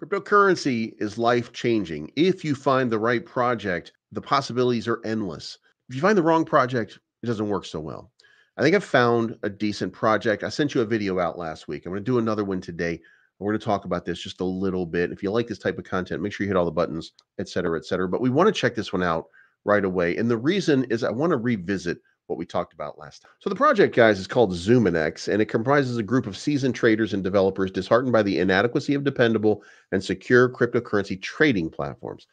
Cryptocurrency is life-changing. If you find the right project, the possibilities are endless. If you find the wrong project, it doesn't work so well. I think I've found a decent project. I sent you a video out last week. I'm going to do another one today. We're going to talk about this just a little bit. If you like this type of content, make sure you hit all the buttons, et cetera, et cetera. But we want to check this one out right away. And the reason is I want to revisit what we talked about last time. So the project, guys, is called Zumanex, and it comprises a group of seasoned traders and developers disheartened by the inadequacy of dependable and secure cryptocurrency trading platforms.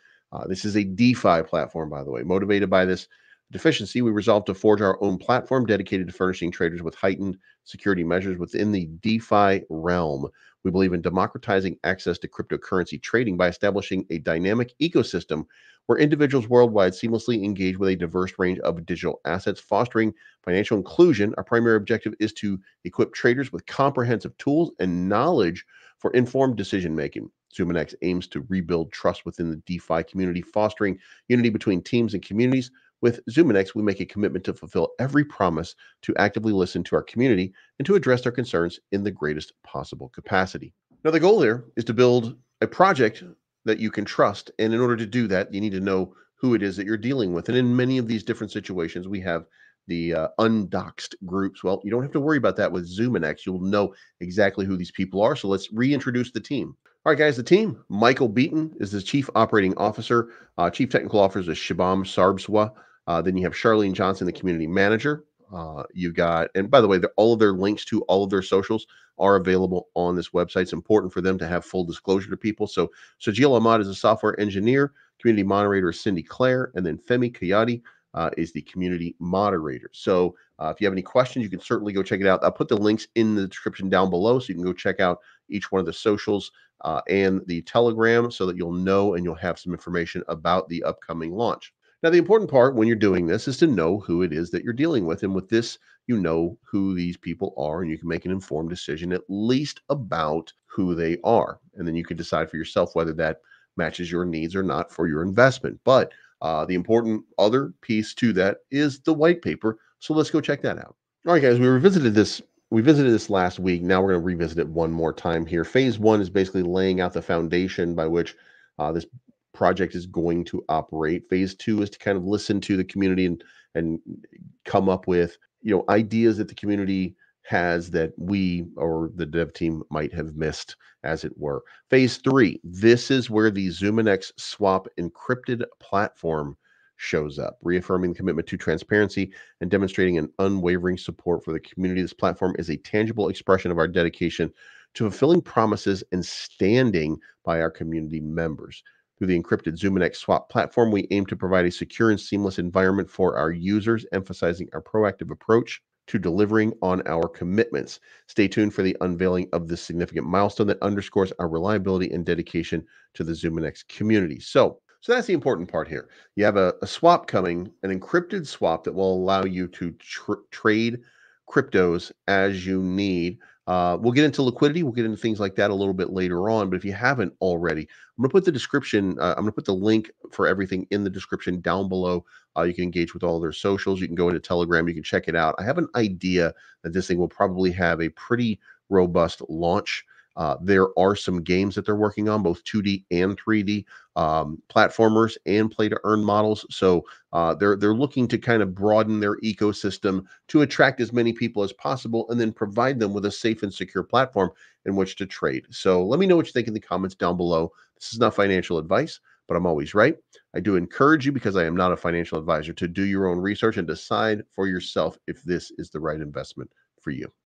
This is a DeFi platform, by the way. Motivated by this deficiency, we resolved to forge our own platform dedicated to furnishing traders with heightened security measures within the DeFi realm. We believe in democratizing access to cryptocurrency trading by establishing a dynamic ecosystem where individuals worldwide seamlessly engage with a diverse range of digital assets, fostering financial inclusion. Our primary objective is to equip traders with comprehensive tools and knowledge for informed decision-making. Zumanex aims to rebuild trust within the DeFi community, fostering unity between teams and communities. With Zumanex, we make a commitment to fulfill every promise, to actively listen to our community, and to address their concerns in the greatest possible capacity. Now, the goal here is to build a project that you can trust. And in order to do that, you need to know who it is that you're dealing with. And in many of these different situations, we have the undoxed groups. Well, you don't have to worry about that with Zumanex. You'll know exactly who these people are. So let's reintroduce the team. All right, guys, the team, Michael Beaton is the Chief Operating Officer. Chief Technical Officer is Shabam Sarbswa. Then you have Charlene Johnson, the community manager. And by the way, all of their links to all of their socials are available on this website. It's important for them to have full disclosure to people. So Jill Ahmad is a software engineer, community moderator is Cindy Claire, and then Femi Kayati is the community moderator. So if you have any questions, you can certainly go check it out. I'll put the links in the description down below so you can go check out each one of the socials and the Telegram so that you'll know and you'll have some information about the upcoming launch. Now, the important part when you're doing this is to know who it is that you're dealing with. And with this, you know who these people are, and you can make an informed decision, at least about who they are. And then you can decide for yourself whether that matches your needs or not for your investment. But the important other piece to that is the white paper. So let's go check that out. All right, guys, we visited this last week. Now we're going to revisit it one more time here. Phase one is basically laying out the foundation by which this project is going to operate. Phase two is to kind of listen to the community and come up with, you know, ideas that the community has that we or the dev team might have missed, as it were. Phase three, this is where the Zumanex swap encrypted platform shows up, reaffirming the commitment to transparency and demonstrating an unwavering support for the community. This platform is a tangible expression of our dedication to fulfilling promises and standing by our community members. Through the encrypted Zumanex swap platform, we aim to provide a secure and seamless environment for our users, emphasizing our proactive approach to delivering on our commitments. Stay tuned for the unveiling of this significant milestone that underscores our reliability and dedication to the Zumanex community. So that's the important part here. You have a swap coming, an encrypted swap that will allow you to trade cryptos as you need. We'll get into liquidity. We'll get into things like that a little bit later on. But if you haven't already, I'm going to put the link for everything in the description down below. You can engage with all their socials. You can go into Telegram. You can check it out. I have an idea that this thing will probably have a pretty robust launch. There are some games that they're working on, both 2D and 3D, platformers and play-to-earn models. So they're looking to kind of broaden their ecosystem to attract as many people as possible and then provide them with a safe and secure platform in which to trade. So let me know what you think in the comments down below. This is not financial advice, but I'm always right. I do encourage you, because I am not a financial advisor, to do your own research and decide for yourself if this is the right investment for you.